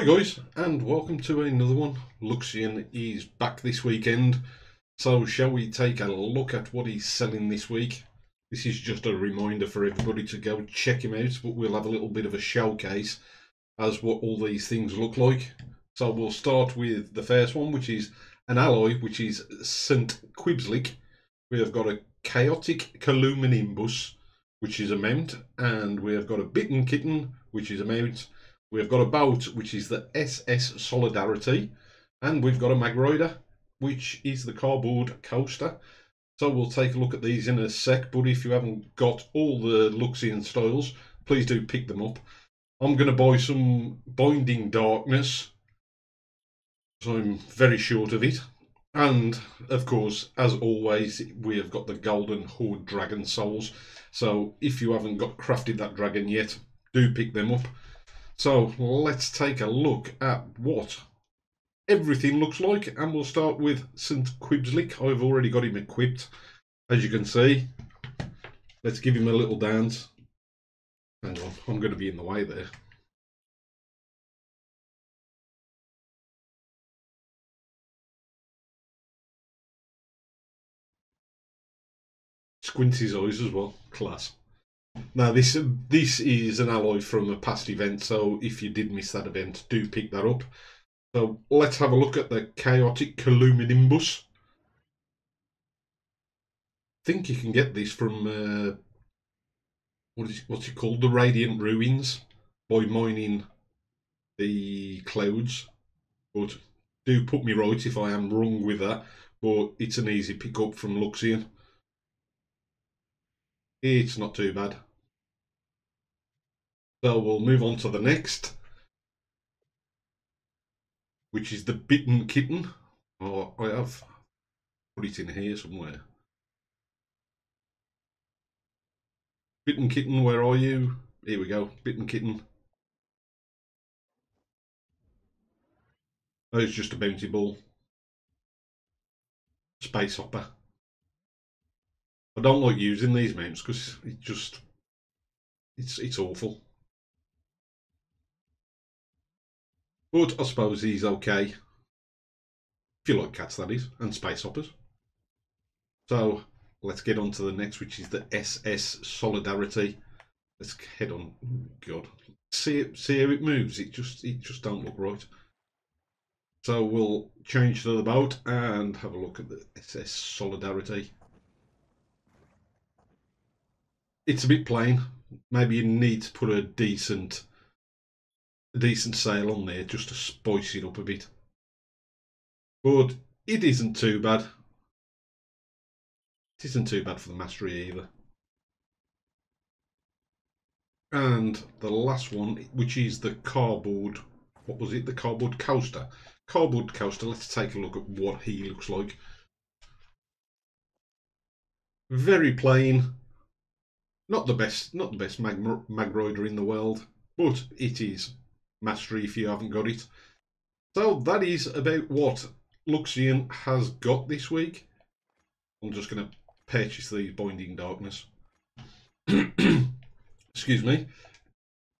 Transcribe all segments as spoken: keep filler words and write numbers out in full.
Hi guys, and welcome to another one. Luxion is back this weekend, so shall we take a look at what he's selling this week? This is just a reminder for everybody to go check him out, but we'll have a little bit of a showcase as what all these things look like. So we'll start with the first one, which is an alloy, which is Saint Qubeslick. We have got a Chaotic Cumulonimbus, which is a mount, and we have got a Bitten Kitten, which is a mount. We've got a boat, which is the S S Solidarity, and we've got a Mag Rider, which is the cardboard coaster. So we'll take a look at these in a sec, but if you haven't got all the Luxion styles, please do pick them up. I'm going to buy some Binding Darkness, so I'm very short of it. And, of course, as always, we have got the Golden Horde Dragon Souls. So if you haven't got crafted that dragon yet, do pick them up. So let's take a look at what everything looks like, and we'll start with Saint Qubeslick. I've already got him equipped, as you can see. Let's give him a little dance. Hang on, I'm going to be in the way there. Squints his eyes as well, class. Now this this is an alloy from a past event, so if you did miss that event, do pick that up. So let's have a look at the Chaotic Cumulonimbus. I think you can get this from uh, what is what's it called, the Radiant Ruins, by mining the clouds. But do put me right if I am wrong with that. But it's an easy pick up from Luxion. It's not too bad. So we'll move on to the next, which is the Bitten Kitten. Oh, I have put it in here somewhere. Bitten Kitten, where are you? Here we go, Bitten Kitten. Oh, it's just a bounty ball. Space hopper. I don't like using these mounts because it just, it's it's awful. But I suppose he's okay. If you like cats, that is, and space hoppers. So let's get on to the next, which is the S S Solidarity. Let's head on. God, see it, see how it moves. It just, it just don't look right. So we'll change to the boat and have a look at the S S Solidarity. It's a bit plain. Maybe you need to put a decent a decent sail on there just to spice it up a bit. But it isn't too bad. It isn't too bad for the mastery either. And the last one, which is the cardboard, what was it? The cardboard coaster. Cardboard coaster, let's take a look at what he looks like. Very plain. Not the best, not the best mag, mag rider in the world, but it is mastery if you haven't got it. So that is about what Luxion has got this week. I'm just going to purchase these Binding Darkness. Excuse me.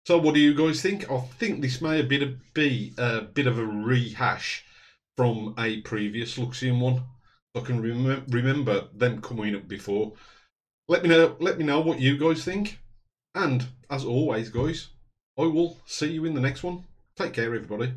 So what do you guys think? I think this may have been a, be a bit of a rehash from a previous Luxion one. I can rem remember them coming up before. Let me know, let me know what you guys think. And as always, guys, I will see you in the next one. Take care, everybody.